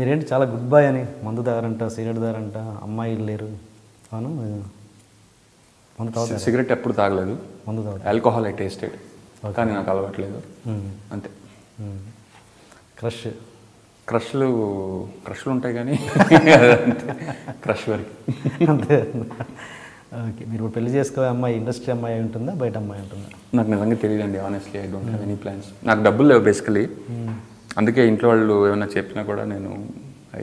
మీరేంటి చాలా good bye అని మందు తాగారంట సిగరెట్ తాగారంట అమ్మాయిలు లేరు అవును మందు తాగుతారు సిగరెట్ ఎప్పుడు తాగలేదు మందు తాగుతారు ఆల్కహాల్ ఐ టేస్టెడ్ కానీ నాకు అలవాట్లేదు అంతే క్రష్ క్రష్లు ఉంటాయి కానీ క్రష్ వరకు అంతే ఓకే మీరు పెళ్లి చేసుకోవే అమ్మాయి ఇండస్ట్రీ అమ్మాయి ఉంటుందా బయట అమ్మాయి ఉంటుందా నాకు నిజంగా తెలియదండి honestly I don't have any plans నాకు డబ్బులు లేవు బేసికలీ అందుకే ఇంట్లో వాళ్ళు ఏమైనా చెప్పినా కూడా నేను ఐ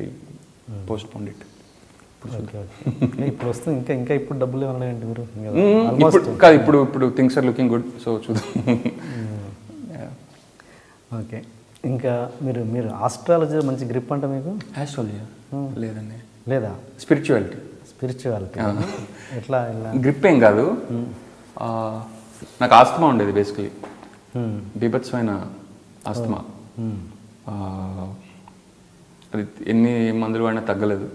పోస్ట్ పోన్ ఇట్ ఇప్పుడు వస్తుంది ఇంకా ఇంకా ఇప్పుడు డబ్బులు ఏమన్నా ఏంటి మీరు ఆల్మోస్ట్ కాదు ఇప్పుడు ఇప్పుడు things are looking good so చూద్దాం ఓకే ఇంకా మీరు మీరు ఆస్ట్రాలజీ మంచి గ్రిప్ అంట మీకు ఆస్ట్రాలజీ లేదండి లేదా స్పిరిచువాలిటీ స్పిరిచువాలిటీ ఎట్లా గ్రిప్ ఏం కాదు నాకు ఆస్తమా ఉండేది బేసికలీ బీభత్సమైన ఆస్తమా అది ఎన్ని మందులు వాడినా తగ్గలేదు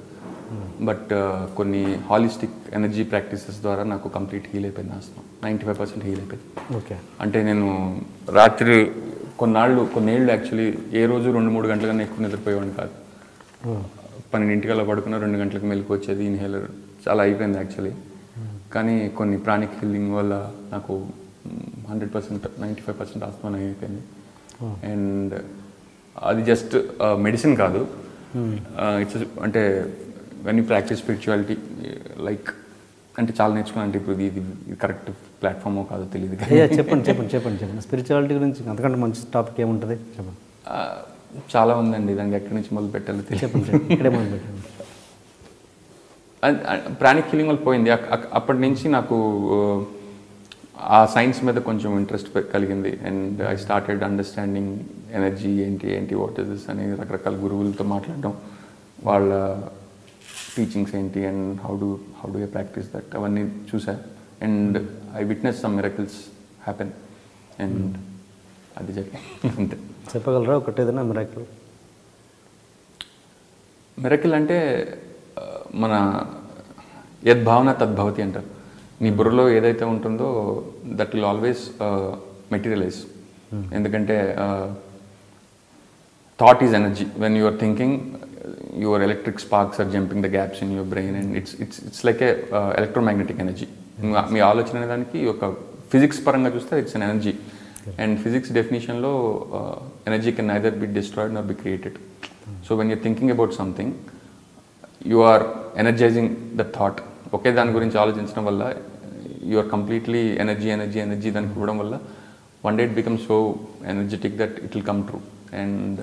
బట్ కొన్ని హాలిస్టిక్ ఎనర్జీ ప్రాక్టీసెస్ ద్వారా నాకు కంప్లీట్ హీల్ అయిపోయింది ఆస్తమా 95% హీల్ అయిపోయింది ఓకే అంటే నేను రాత్రి కొన్నేళ్ళు యాక్చువల్లీ ఏ రోజు 2-3 గంటల కన్నా ఎక్కువ నిద్రపోయేవాడిని కాదు 12 గంటలకల్లా పడుకున్న 2 గంటలకు మెలకు వచ్చేది ఇన్హేలర్ చాలా అయిపోయింది యాక్చువల్లీ కానీ కొన్ని ప్రాణిక్ హీలింగ్ వల్ల నాకు 100% 95% ఆస్తమా నయం అయిపోయింది అండ్ అది జస్ట్ మెడిసిన్ కాదు ఇట్స్ అంటే వెన్ ప్రాక్టీస్ స్పిరిచువాలిటీ లైక్ అంటే చాలా నేర్చుకున్నాను ఇప్పుడు ఇది కరెక్ట్ ప్లాట్ఫామ్ కాదో తెలియదు చెప్పండి చెప్పండి చెప్పండి చెప్పండి స్పిరిచువాలిటీ గురించి అంతకంటే మంచి టాపిక్ ఏముంటుంది చెప్పండి చాలా ఉందండి దానికి ఎక్కడి నుంచి మొదలు పెట్టాలో తెలియదు ప్రాణిక్ హీలింగ్ వల్ల పోయింది అప్పటి నుంచి నాకు ఆ సైన్స్ మీద కొంచెం ఇంట్రెస్ట్ కలిగింది and I started understanding energy ఏంటి ఏంటి వాట్ ఇస్ దిస్ అని రకరకాల గురువులతో మాట్లాడడం వాళ్ళ టీచింగ్స్ ఏంటి and how do I practice that అవన్నీ చూసా and I witness some miracles happen and అది అంతే చెప్పగలరా ఒకటేదైనా మిరకిల్ మిరకిల్ అంటే మన యద్భావన తద్భవతి అంటారు నీ బుర్రలో ఏదైతే ఉంటుందో దట్ విల్ ఆల్వేస్ మెటీరియలైజ్ ఎందుకంటే thought is energy when you are thinking your electric sparks are jumping the gaps in your brain and it's like a electromagnetic energy మీ ఆలోచన దానికి ఒక ఫిజిక్స్ పరంగా చూస్తే it's an energy and physics డెఫినేషన్లో energy can neither be destroyed nor be created so when you're thinking about something you are energising the thought ఒకే దాని గురించి ఆలోచించడం వల్ల you are completely energy energy energy దానికి ఇవ్వడం వల్ల one day it become so energetic that it will come true and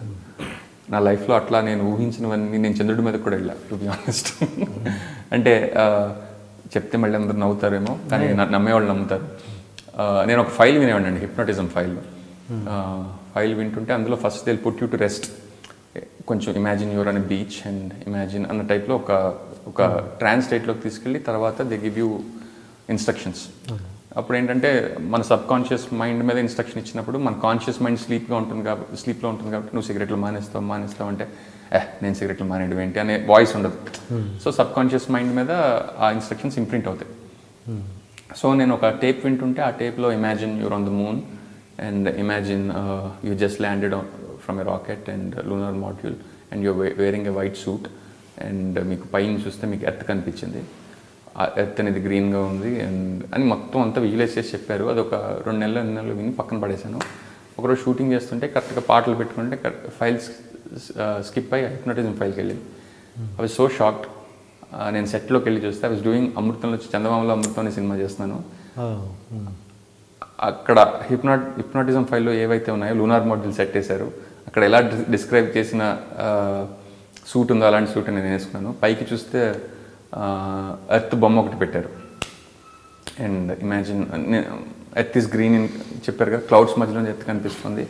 నా లైఫ్లో అట్లా నేను ఊహించినవన్నీ నేను చంద్రుడి మీద కూడా వెళ్ళా టు బి ఆనెస్ట్ అంటే చెప్తే మళ్ళీ అందరూ నవ్వుతారేమో కానీ నమ్మేవాళ్ళు నమ్ముతారు నేను ఒక ఫైల్ వినేవాడినండి హిప్నోటిజం ఫైల్ వింటుంటే అందులో first they will put you to rest కొంచెం imagine your on beach and imagine అన్న టైప్లో ఒక ట్రాన్స్లేట్లోకి తీసుకెళ్ళి తర్వాత దే గివ్ యూ ఇన్స్ట్రక్షన్స్ అప్పుడు ఏంటంటే మన సబ్కాన్షియస్ మైండ్ మీద ఇన్స్ట్రక్షన్ ఇచ్చినప్పుడు మన కాన్షియస్ మైండ్ స్లీప్లో ఉంటుంది కాబట్టి నువ్వు సిగరెట్లు మానేస్తావు అంటే నేను సిగరెట్లు మానేయడం ఏంటి అనే వాయిస్ ఉండదు సో సబ్కాన్షియస్ మైండ్ మీద ఆ ఇన్స్ట్రక్షన్స్ ఇంప్రింట్ అవుతాయి సో నేను ఒక టేప్ వింటుంటే ఆ టేప్లో imagine you're on the moon and imagine you just landed from a rocket and lunar module and you wearing a white suit and మీకు పైన చూస్తే మీకు ఎర్త్ కనిపించింది ఎర్త్ అనేది గ్రీన్గా ఉంది అండ్ అని మొత్తం అంతా విజువలైజ్ చేసి చెప్పారు అది ఒక 2 నెలలు 3 నెలలు విని పక్కన పడేశాను ఒకరోజు షూటింగ్ చేస్తుంటే కరెక్ట్గా పాటలు పెట్టుకుంటే ఫైల్స్ స్కిప్ అయ్యి హిప్నోటిజం ఫైల్కి వెళ్ళింది ఐ వాజ్ సో షాక్డ్ నేను సెట్లోకి వెళ్ళి చూస్తే ఐ వాజ్ డూయింగ్ అమృతంలో చందమామలో అమృతం అనే సినిమా చేస్తున్నాను అక్కడ హిప్నోటిజం ఫైల్లో ఏవైతే ఉన్నాయో లూనార్ మోడల్ సెట్ చేశారు అక్కడ ఎలా డిస్క్రైబ్ చేసిన సూట్ ఉందో అలాంటి సూట్ నేను వేసుకున్నాను పైకి చూస్తే ఎర్త్ బొమ్మ ఒకటి పెట్టారు and imagine earth is green in చెప్పారు కదా క్లౌడ్స్ మధ్యలో ఎర్త్ కనిపిస్తుంది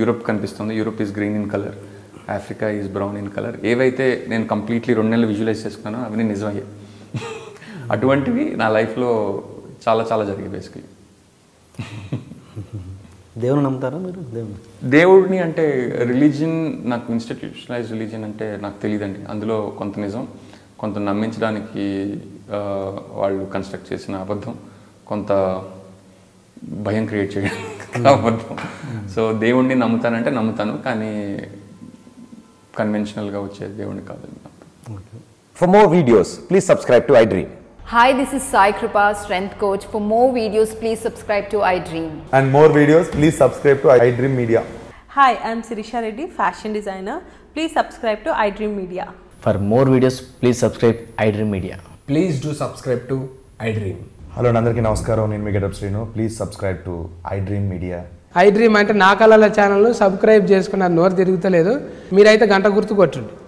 యూరోప్ కనిపిస్తుంది Europe is green in colour Africa is brown in colour ఏవైతే నేను కంప్లీట్లీ 2 నెలలు విజువలైజ్ చేసుకున్నానో అవన్నీ నిజమయ్యాయి అటువంటివి నా లైఫ్లో చాలా చాలా జరిగాయి బేసికలీ దేవుని నమ్ముతారా మీరు దేవుడిని అంటే రిలీజియన్ నాకు ఇన్స్టిట్యూషనలైజ్ రిలీజియన్ అంటే నాకు తెలియదండి అందులో కొంత నిజం కొంత నమ్మించడానికి వాళ్ళు కన్స్ట్రక్ట్ చేసిన అబద్ధం కొంత భయం క్రియేట్ చేయడానికి అబద్ధం సో దేవుణ్ణి నమ్ముతానంటే నమ్ముతాను కానీ conventional ga vache devuni kaadu. For more videos, please subscribe to iDream. Hi, this is Sai Kripa, strength coach. For more videos, please subscribe to iDream. And more videos, please subscribe to iDream Media. Hi, I am Sirisha Reddy, fashion designer. Please subscribe to iDream Media. For more videos, please subscribe iDream Media. Please do subscribe to iDream. Hello, nandariki namaskaram. Nenu Mega Dub Srinu. Please subscribe to iDream Media. iDream అంటే నా కళల channel subscribe చేసుకున్నారు, నోరు తిరుగుతలేదు. మీరైతే గంట గుర్తు కొట్టండి.